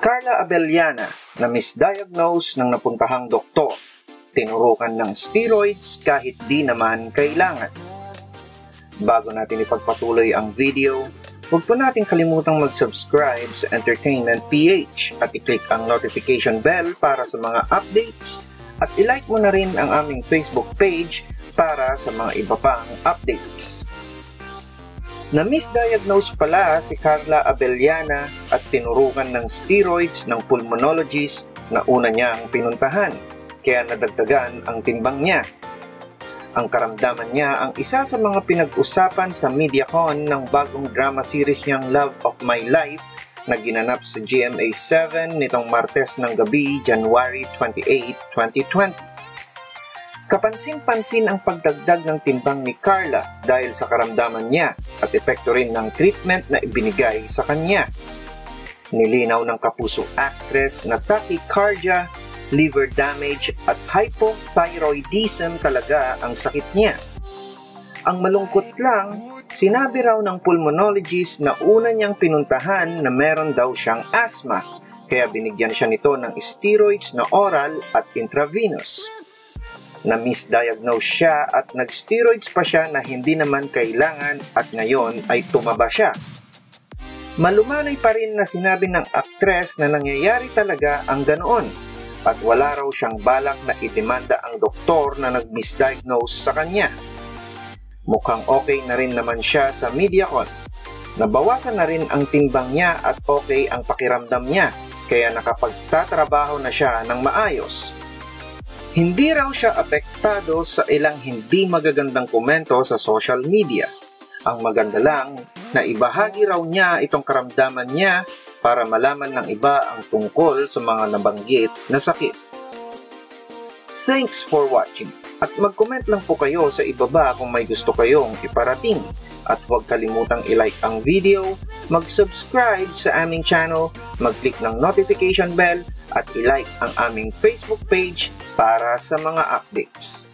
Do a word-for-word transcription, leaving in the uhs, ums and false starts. Carla Abellana na misdiagnose ng napuntahang doktor. Tinurukan ng steroids kahit di naman kailangan. Bago natin ipagpatuloy ang video, huwag po natin kalimutang mag-subscribe sa Entertainment P H at i-click ang notification bell para sa mga updates at i-like mo na rin ang aming Facebook page para sa mga iba pang updates. Na-misdiagnose pala si Carla Abellana at tinurukan ng steroids ng pulmonologist na una niyang pinuntahan, kaya nadagdagan ang timbang niya. Ang karamdaman niya ang isa sa mga pinag-usapan sa MediaCon ng bagong drama series niyang Love of My Life na ginanap sa G M A seven nitong Martes ng gabi, January twenty-eighth, twenty twenty. Kapansin-pansin ang pagdagdag ng timbang ni Carla dahil sa karamdaman niya at epekto rin ng treatment na ibinigay sa kanya. Nilinaw ng Kapuso actress na tachycardia, liver damage at hypothyroidism talaga ang sakit niya. Ang malungkot lang, sinabi raw ng pulmonologist na una niyang pinuntahan na meron daw siyang asthma, kaya binigyan siya nito ng steroids na oral at intravenous. Na-misdiagnose siya at nag-steroids pa siya na hindi naman kailangan at ngayon ay tumaba siya. Malumanay pa rin na sinabi ng aktres na nangyayari talaga ang ganoon at wala raw siyang balak na idemanda ang doktor na nag-misdiagnose sa kanya. Mukhang okay na rin naman siya sa MediaCon. Nabawasan na rin ang timbang niya at okay ang pakiramdam niya kaya nakapagtatrabaho na siya ng maayos. Hindi raw siya apektado sa ilang hindi magagandang komento sa social media. Ang maganda lang na ibahagi raw niya itong karamdaman niya para malaman ng iba ang tungkol sa mga nabanggit na sakit. Thanks for watching at mag-comment lang po kayo sa ibaba kung may gusto kayong iparating. At huwag kalimutang i-like ang video, mag-subscribe sa aming channel, mag-click ng notification bell, at i-like ang aming Facebook page para sa mga updates.